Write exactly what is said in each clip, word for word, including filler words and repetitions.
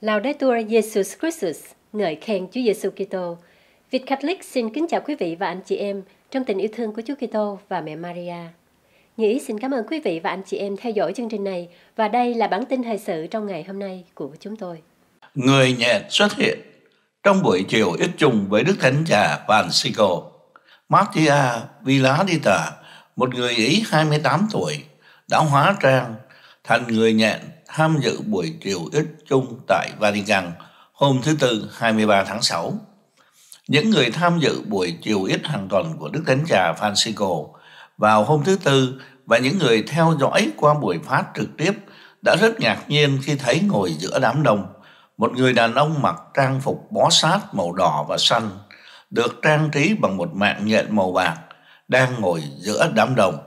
Laudetur Jesus Christus, ngợi khen Chúa Giêsu Kitô. Việt Catholic xin kính chào quý vị và anh chị em trong tình yêu thương của Chúa Kitô và Mẹ Maria. Như Ý xin cảm ơn quý vị và anh chị em theo dõi chương trình này, và đây là bản tin thời sự trong ngày hôm nay của chúng tôi. Người Nhện xuất hiện trong buổi chiều ít trùng với Đức Thánh Cha Phanxicô. Mattia Villardita, một người Ý hai mươi tám tuổi, đã hóa trang thành người nhện tham dự buổi chiều ít chung tại Vatican hôm thứ Tư hai mươi ba tháng sáu. Những người tham dự buổi chiều ít hàng tuần của Đức Thánh Cha Phanxicô vào hôm thứ Tư và những người theo dõi qua buổi phát trực tiếp đã rất ngạc nhiên khi thấy ngồi giữa đám đông một người đàn ông mặc trang phục bó sát màu đỏ và xanh, được trang trí bằng một mạng nhện màu bạc, đang ngồi giữa đám đông.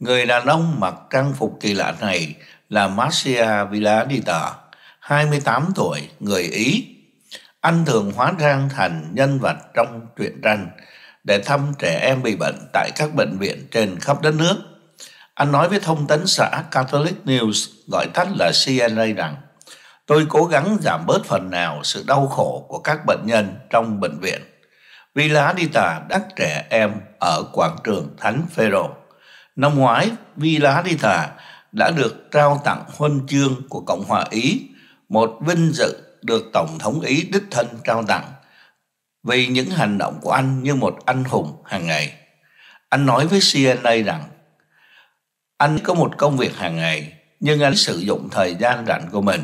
Người đàn ông mặc trang phục kỳ lạ này là Mattia Villardita, hai mươi tám tuổi, người Ý. Anh thường hóa trang thành nhân vật trong truyện tranh để thăm trẻ em bị bệnh tại các bệnh viện trên khắp đất nước. Anh nói với thông tấn xã Catholic News, gọi tắt là C N A, rằng tôi cố gắng giảm bớt phần nào sự đau khổ của các bệnh nhân trong bệnh viện. Villardita đắc trẻ em ở quảng trường Thánh Phêrô. Năm ngoái, Villardita đã được trao tặng huân chương của Cộng hòa Ý, một vinh dự được Tổng thống Ý đích thân trao tặng vì những hành động của anh như một anh hùng hàng ngày. Anh nói với C N A rằng anh có một công việc hàng ngày, nhưng anh sử dụng thời gian rảnh của mình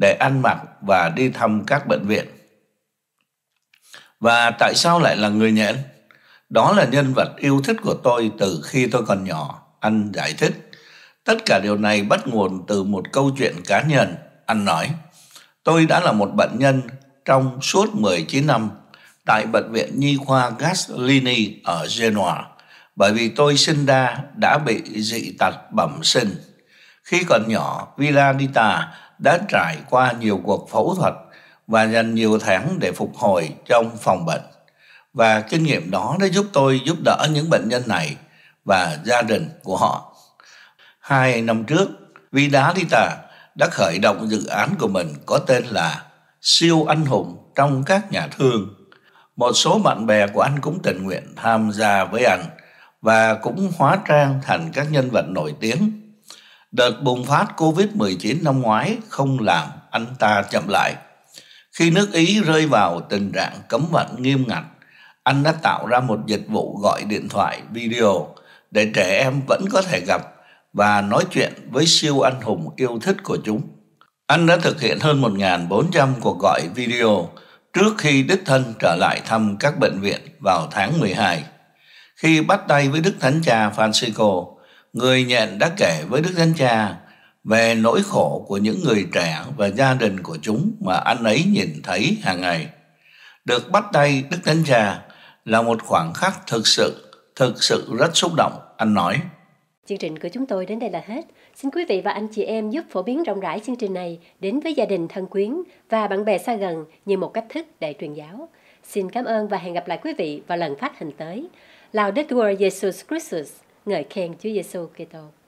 để ăn mặc và đi thăm các bệnh viện. Và tại sao lại là người nhện? Đó là nhân vật yêu thích của tôi từ khi tôi còn nhỏ, anh giải thích. Tất cả điều này bắt nguồn từ một câu chuyện cá nhân, anh nói. Tôi đã là một bệnh nhân trong suốt mười chín năm tại Bệnh viện Nhi khoa Gaslini ở Genoa, bởi vì tôi sinh ra đã bị dị tật bẩm sinh. Khi còn nhỏ, Villardita đã trải qua nhiều cuộc phẫu thuật và dành nhiều tháng để phục hồi trong phòng bệnh. Và kinh nghiệm đó đã giúp tôi giúp đỡ những bệnh nhân này và gia đình của họ. Hai năm trước, Villardita đã khởi động dự án của mình có tên là Siêu Anh Hùng Trong Các Nhà Thương. Một số bạn bè của anh cũng tình nguyện tham gia với anh và cũng hóa trang thành các nhân vật nổi tiếng. Đợt bùng phát Covid mười chín năm ngoái không làm anh ta chậm lại. Khi nước Ý rơi vào tình trạng cấm vận nghiêm ngặt, anh đã tạo ra một dịch vụ gọi điện thoại video để trẻ em vẫn có thể gặp và nói chuyện với siêu anh hùng yêu thích của chúng. Anh đã thực hiện hơn một nghìn bốn trăm cuộc gọi video trước khi đích thân trở lại thăm các bệnh viện vào tháng mười hai. Khi bắt tay với Đức Thánh Cha Phanxicô, người nhện đã kể với Đức Thánh Cha về nỗi khổ của những người trẻ và gia đình của chúng mà anh ấy nhìn thấy hàng ngày. Được bắt tay Đức Thánh Cha là một khoảng khắc thực sự, thực sự rất xúc động, anh nói. Chương trình của chúng tôi đến đây là hết. Xin quý vị và anh chị em giúp phổ biến rộng rãi chương trình này đến với gia đình thân quyến và bạn bè xa gần như một cách thức để truyền giáo. Xin cảm ơn và hẹn gặp lại quý vị vào lần phát hình tới. Laudetur Jesus Christus, ngợi khen Chúa Giêsu Kitô.